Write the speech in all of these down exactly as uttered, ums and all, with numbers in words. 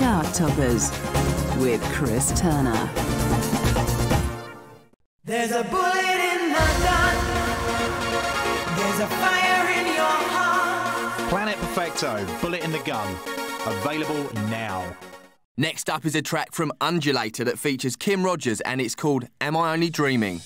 Chart Toppers with Chris Turner. There's a bullet in London. There's a fire in your heart. Planet Perfecto, Bullet in the Gun. Available now. Next up is a track from Undulator that features Kim Rogers, and it's called Am I Only Dreaming?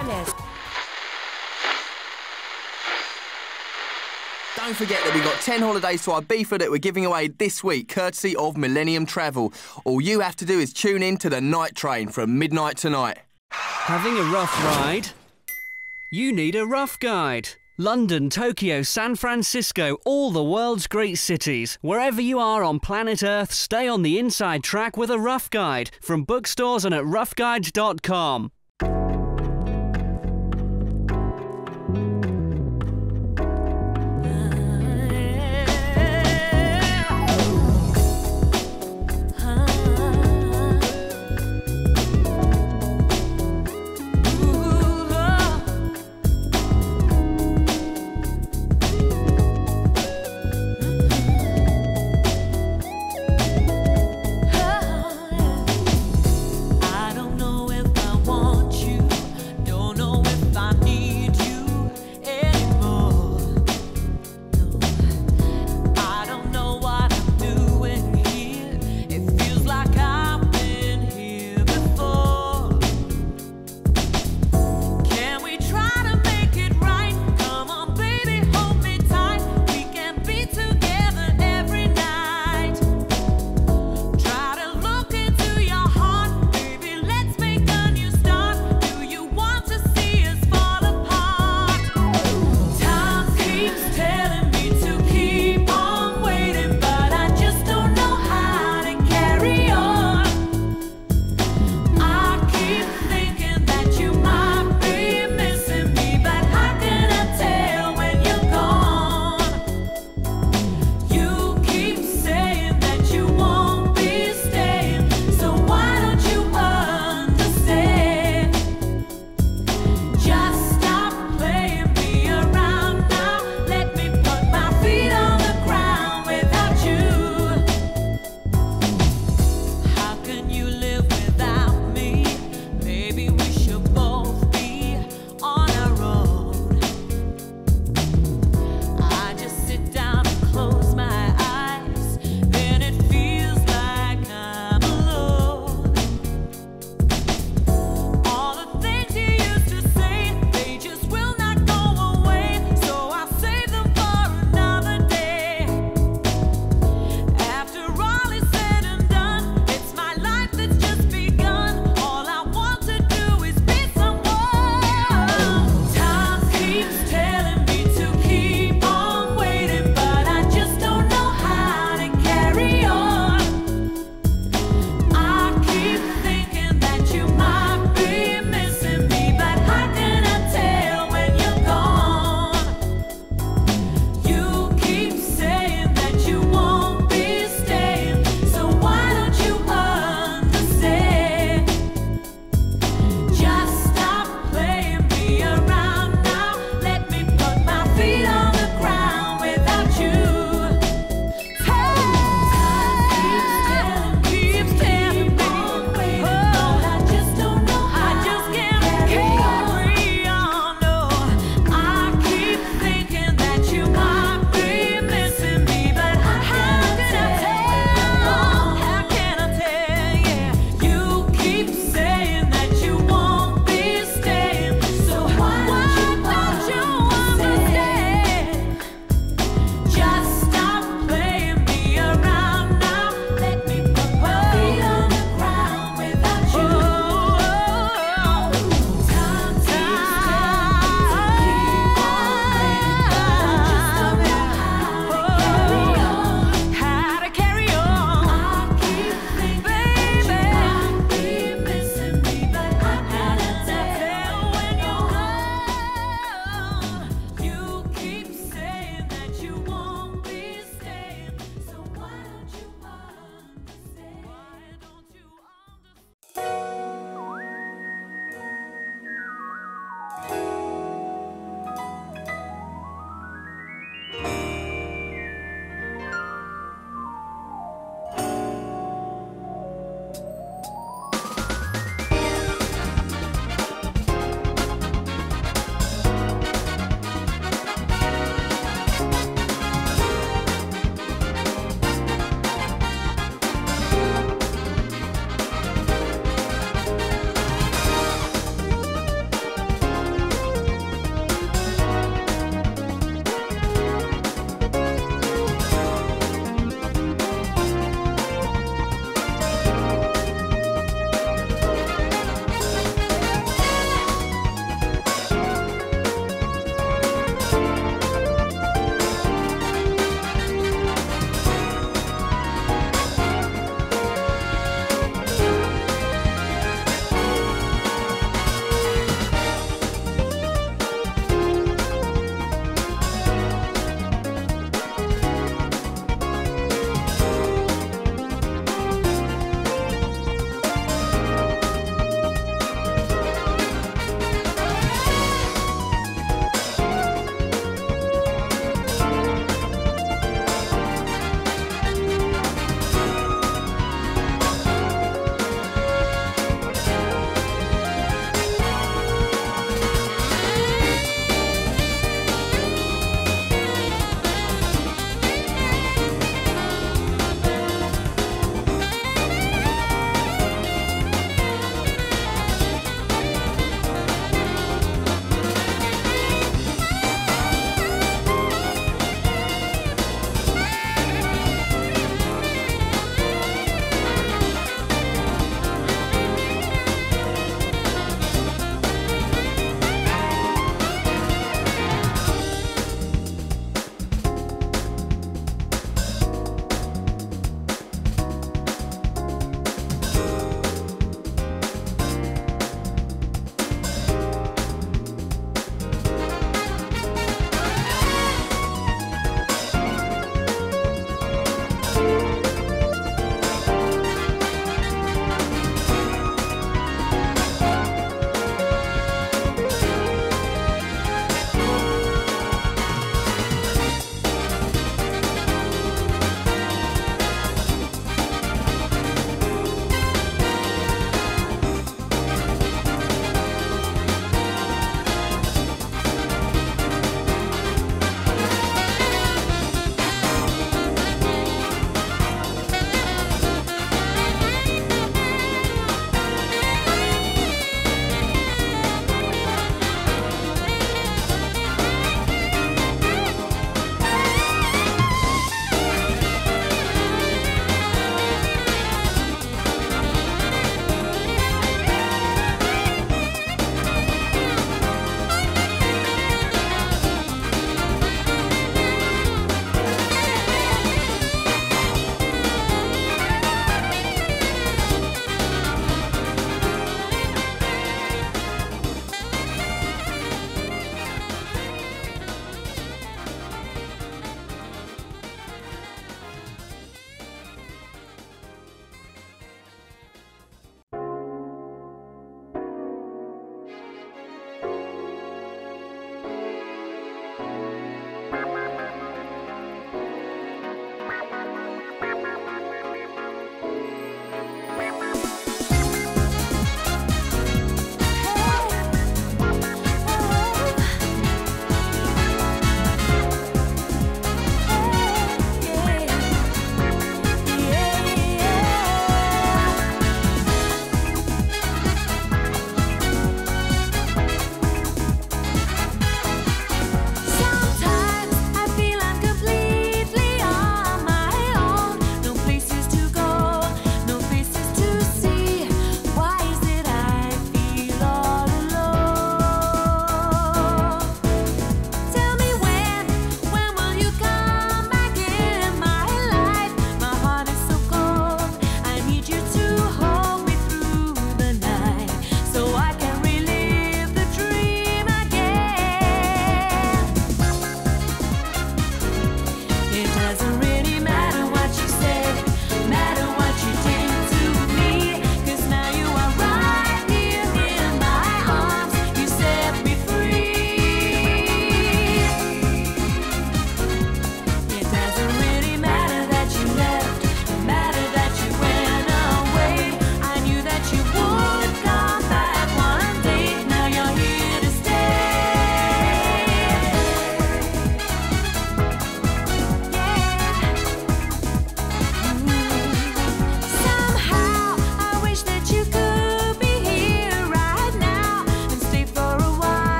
Tennis. Don't forget that we've got ten holidays to Ibiza that we're giving away this week, courtesy of Millennium Travel. All you have to do is tune in to The Night Train from midnight tonight. Having a rough ride? You need a rough guide. London, Tokyo, San Francisco, all the world's great cities. Wherever you are on planet Earth, stay on the inside track with a Rough Guide from bookstores and at rough guide dot com. I want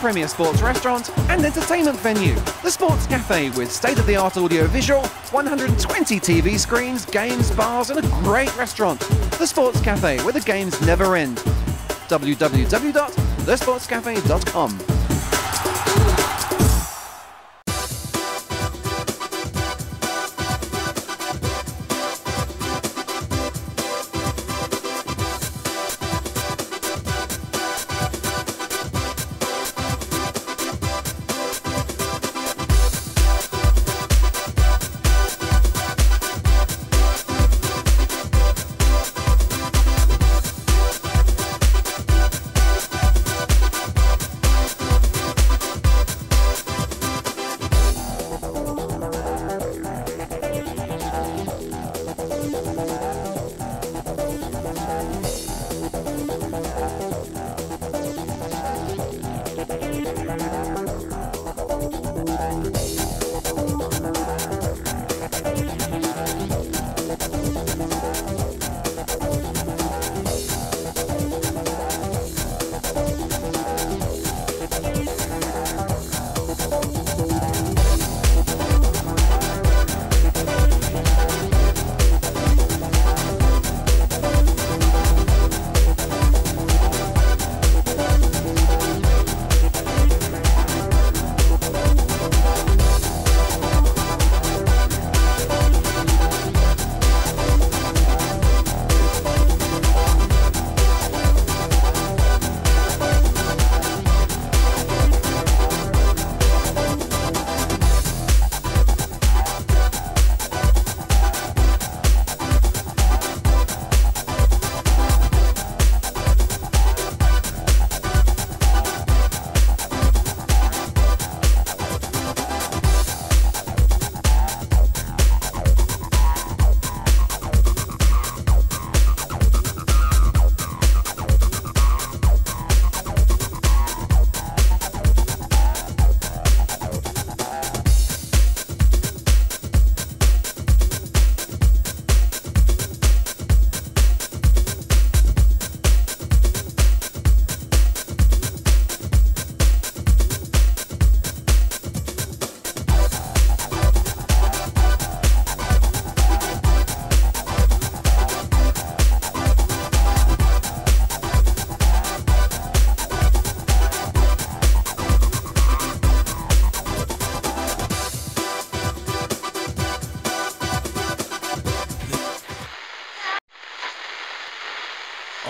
premier sports restaurant and entertainment venue, The Sports Cafe, with state-of-the-art audio-visual, one hundred twenty T V screens, games, bars and a great restaurant. The Sports Cafe, where the games never end. w w w dot the sports cafe dot com.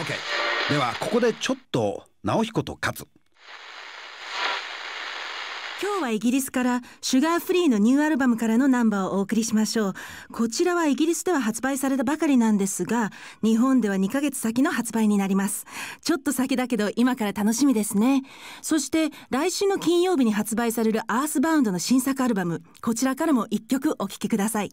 Okay. ではここでちょっと直彦と勝つ。今日はイギリスからシュガーフリーのニューアルバムからのナンバーをお送りしましょう。こちらはイギリスでは発売されたばかりなんですが、日本ではにかげつ先の発売になります。ちょっと先だけど今から楽しみですね。そして来週の金曜日に発売されるアースバウンドの新作アルバム、こちらからもいっきょくお聴きください。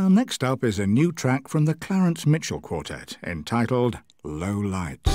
Our next up is a new track from the Clarence Mitchell Quartet, entitled Low Lights.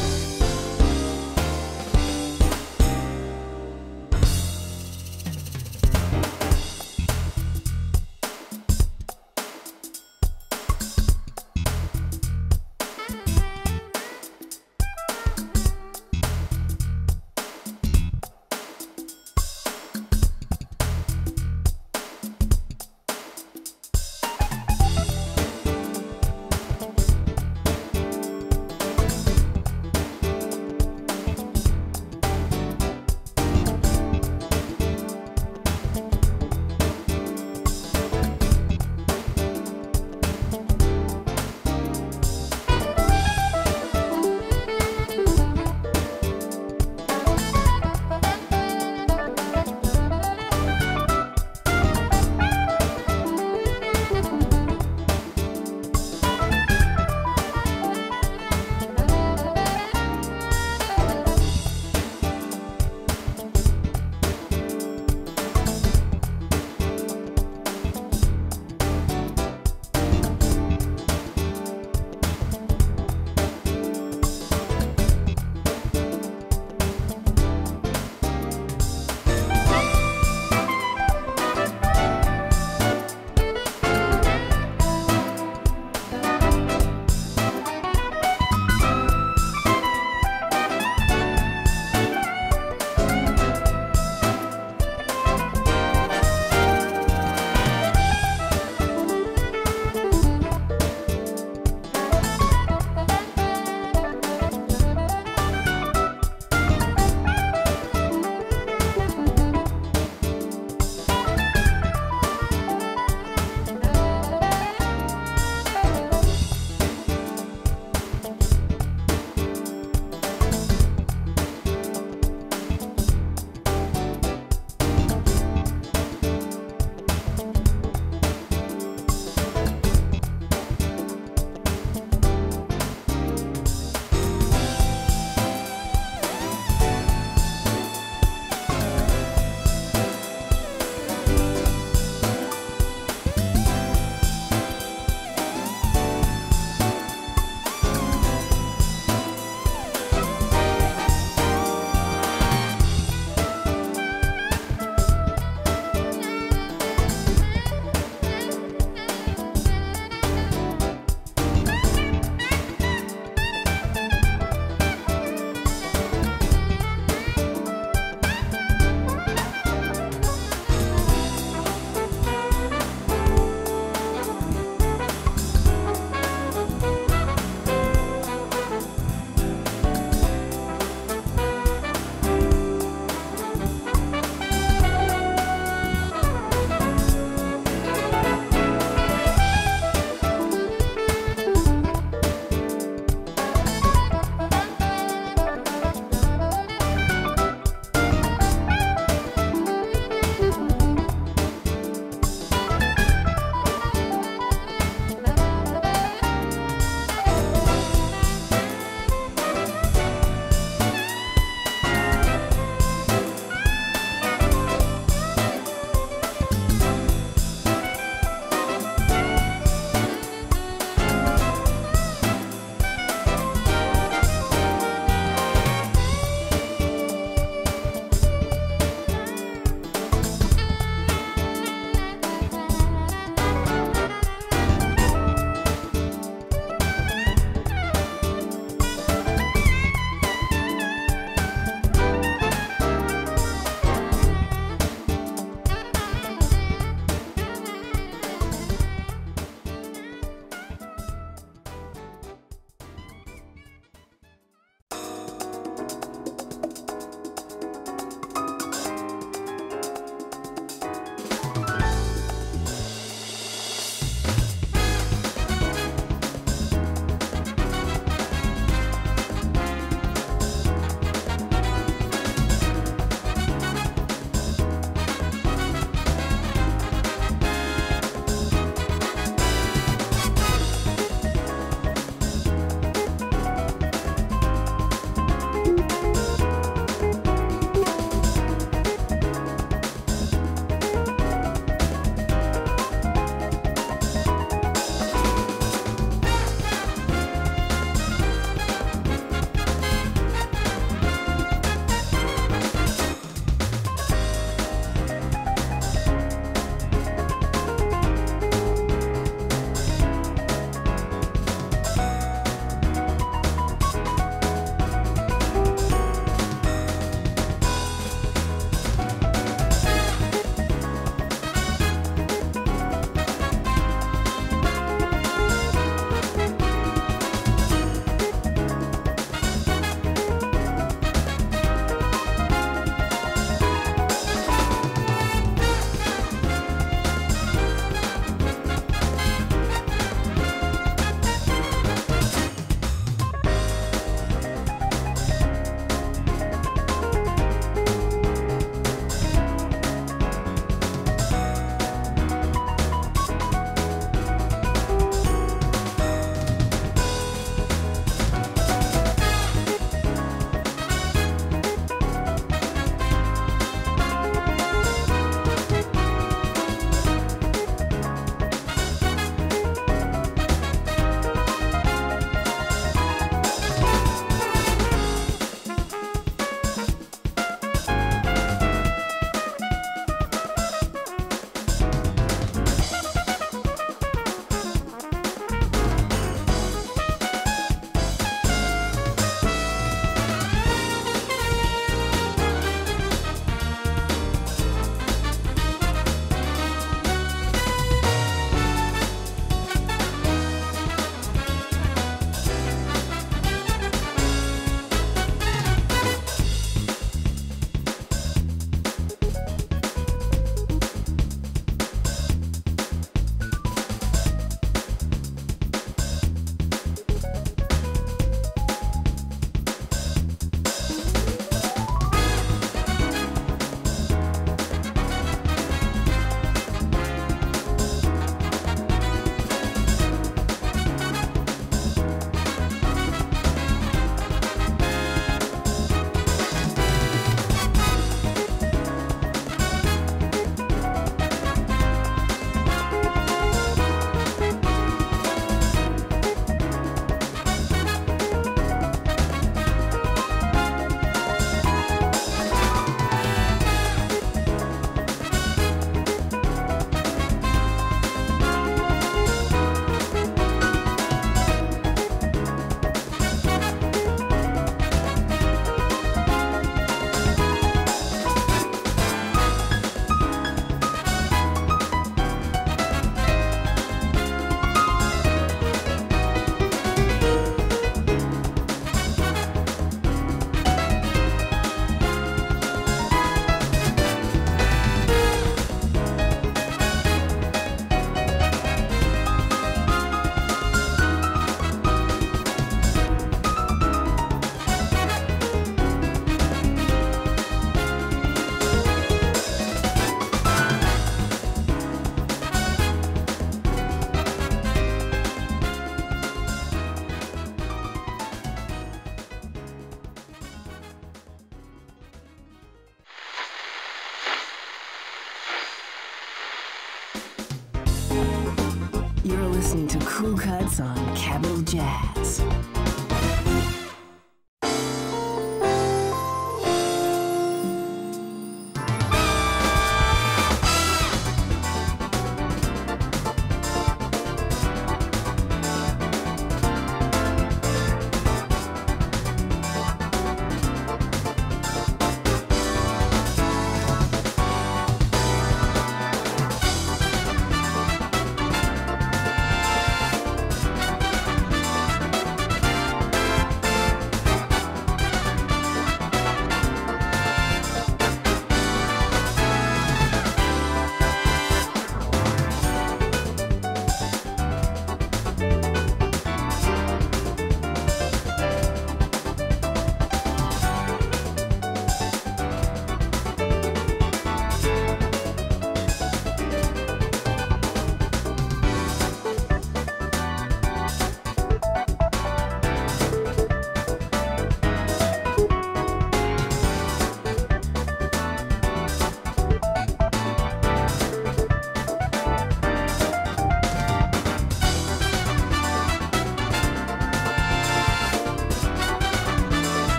listening to Cool Cuts on Capital Jazz.